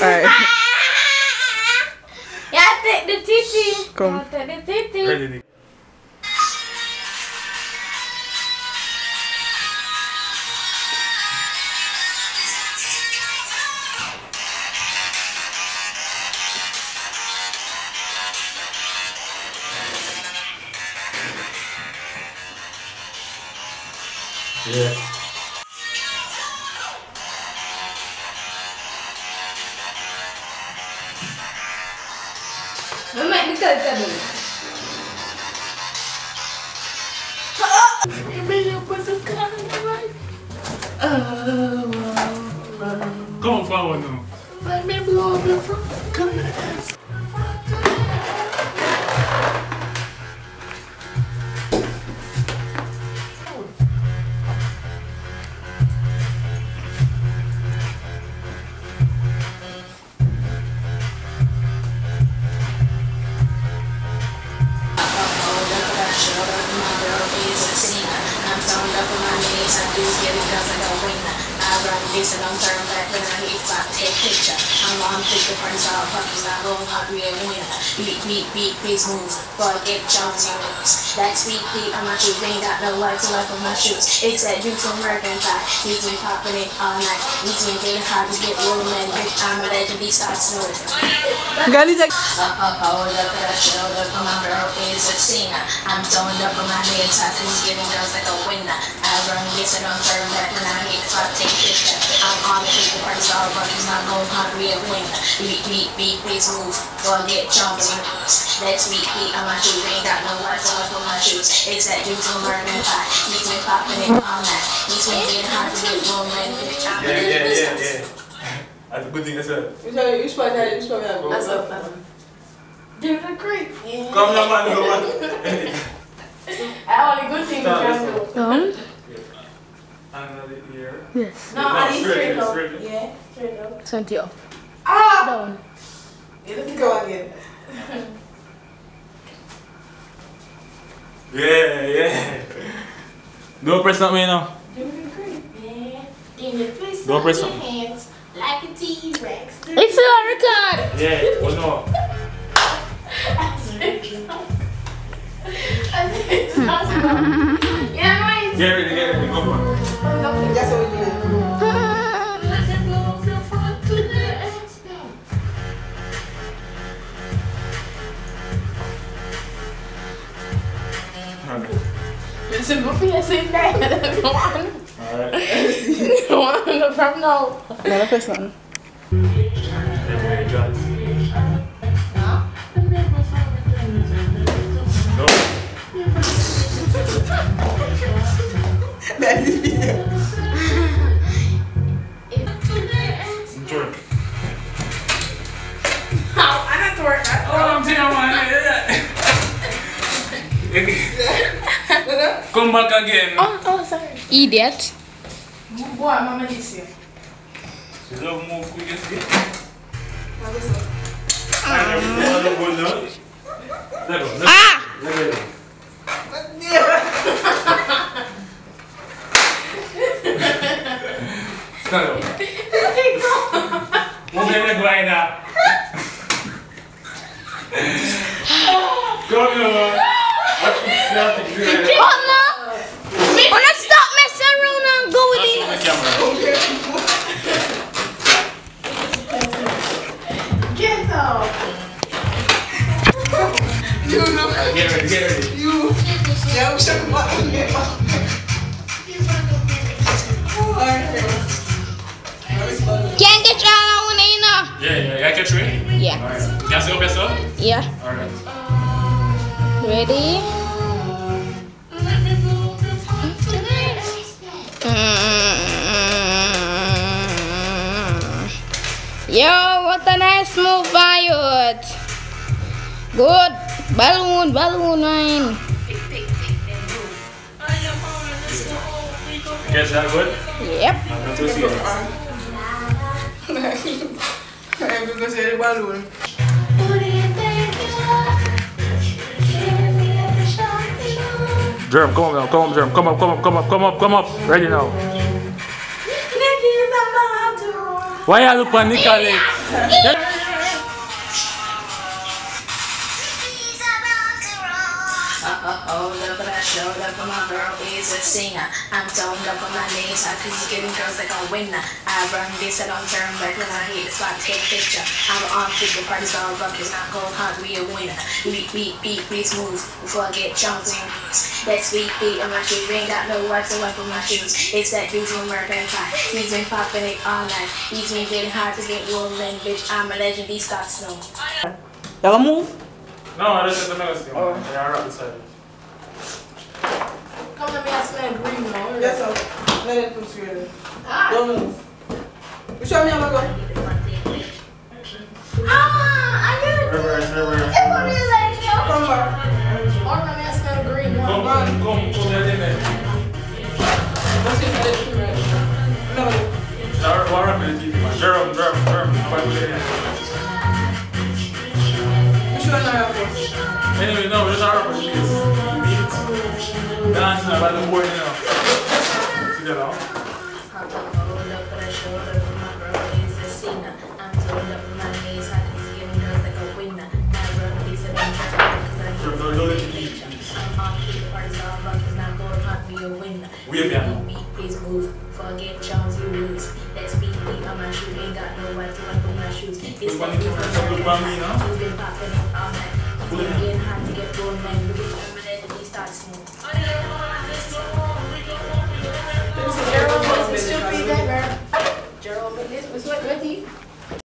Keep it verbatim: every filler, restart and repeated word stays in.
Alright. Yeah, take the titty. Come. Yeah, take the titty. Ready. Yeah. Mama, look at that. Ah! You put a car in the way. Oh. Come forward now. Let me blow the front. It's a long term back when I hit back, take picture. I'm on take the friends out, fuckers I don't have real winner. Beat, beat, beat, big moves, forget John's and moves. That's weak, beat, I'm not cheap, ain't got no light to life on my shoes. It's that drink from mercantile, he's been popping it all night. He's been getting hard to get rolling, man, bitch, I'm a legend, he starts snowing. Girlie's like, up, up, hold up, that showed up, my girl is a singer. I'm toned up on my nails, I think giving girls like a winner. I run, it's a long term back when I hit back, take picture. I'm on the paper, parties all about he's not going hard, real winner. Beat, beat, beat, please move, forget John's and moves. That's weak, beat, I'm not cheap, ain't got no light to life on my shoes. It's that dude from mercantile, he's been popping it all night. He's been getting hard to get rolling, bitch, I'm a legend, he starts snowing. That's a good thing, that's it. You should, you should, you should, you that's up, that's up. Give it a creep. Yeah. Come on, man, come on. I only good thing you can do. Um? Another ear. Yes. No, I need straight up. Yeah, straight up. twenty off. Ah! Down. You look to go again. Yeah, yeah. Don't press on me now. Give it a creep. Yeah. Give it a press. Don't press on me. Like a T-Rex. It's still on record! Yeah, oh no. I said it's not. I said it's not. Yeah, right. Get ready, get ready, go for it. That's what we do. It's a movie I seen that. Go on. Alright. Go on, no problem, no. No, that's something. That's it. Enjoy. How? I don't have to work. Oh, damn, I come back again. Oh, oh, sorry. Idiot. Boy, Mama needs you. She love move quick as it. I don't go now. Let go. Ah! Let go. Stand up. Take off. Move in the glider. Come on. Oh no! Oh no, stop messing around and go with it. That's on the camera. You know, get ready, get ready. You, yeah, we should come back and get back. Can't get you on one, you know? Yeah, yeah, yeah, catch me? Yeah. Alright. Can I see up yourself? Yeah. Alright. Ready? Mm-hmm. Yo, what a nice move by you. Good. Balloon, balloon, man. You guys have good? Yep. I'm going to see it. I'm going to see the balloon. Jerm, come up, come up, Jerm. Come up, come up, come up, come up, come up. Ready now. Why are you look at Nicolette? Uh-oh, look what I showed up, but my girl is a singer. I'm toned up on my knees, I keep giving girls like a winner. I run this, I don't turn back when I hit the spot, take a picture. I'm on figure, party star, buckets, not cold, hot, we a winner. Beat, beat, beat, please move, before I get chunks and boost. Next week, beat on my shoes, ain't got no wipes to wipe on my shoes. It's that dude from American Pie, he's been popping it all night. He's been getting hard to get rolling, bitch, I'm a legend, these got snow. Y'all move? No, this is the newest thing. Oh. Yeah, I got this side. Come let me ask me a green one. Yes, sir. Let it put you in. Ah. Don't move. You show me how to go. Ah, I get it. Reverse, reverse. It would be like you. Come back. Or let me ask me a green one. Come on, come, come, let it in. Let's get it through it. No. What happened to you? Jerome, Jerome, Jerome. Which one do I have for? Anyway, no, it's our one. Dancing about the boy now. See that all? We have them. Please move, forget Charles, you lose. Let's be beat on my shoes, ain't got no right to wipe on my shoes. It's one of the first time you've been popping all night. It's been getting hard to get going, man. Look at them. That's me. This is Gerald, this is stupid, that girl. Gerald, this was what, what do you?